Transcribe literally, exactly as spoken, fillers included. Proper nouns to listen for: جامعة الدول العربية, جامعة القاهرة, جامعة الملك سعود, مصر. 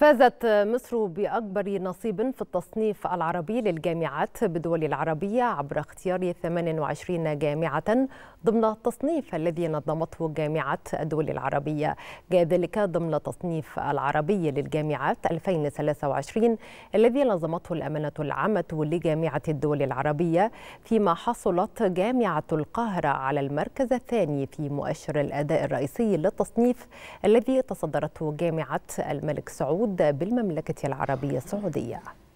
فازت مصر بأكبر نصيب في التصنيف العربي للجامعات بالدول العربية عبر اختيار ثمانية وعشرين جامعة ضمن التصنيف الذي نظمته جامعة الدول العربية، جاء ذلك ضمن التصنيف العربي للجامعات ألفين وثلاثة وعشرين الذي نظمته الأمانة العامة لجامعة الدول العربية، فيما حصلت جامعة القاهرة على المركز الثاني في مؤشر الأداء الرئيسي للتصنيف الذي تصدرته جامعة الملك سعود بالمملكة العربية السعودية.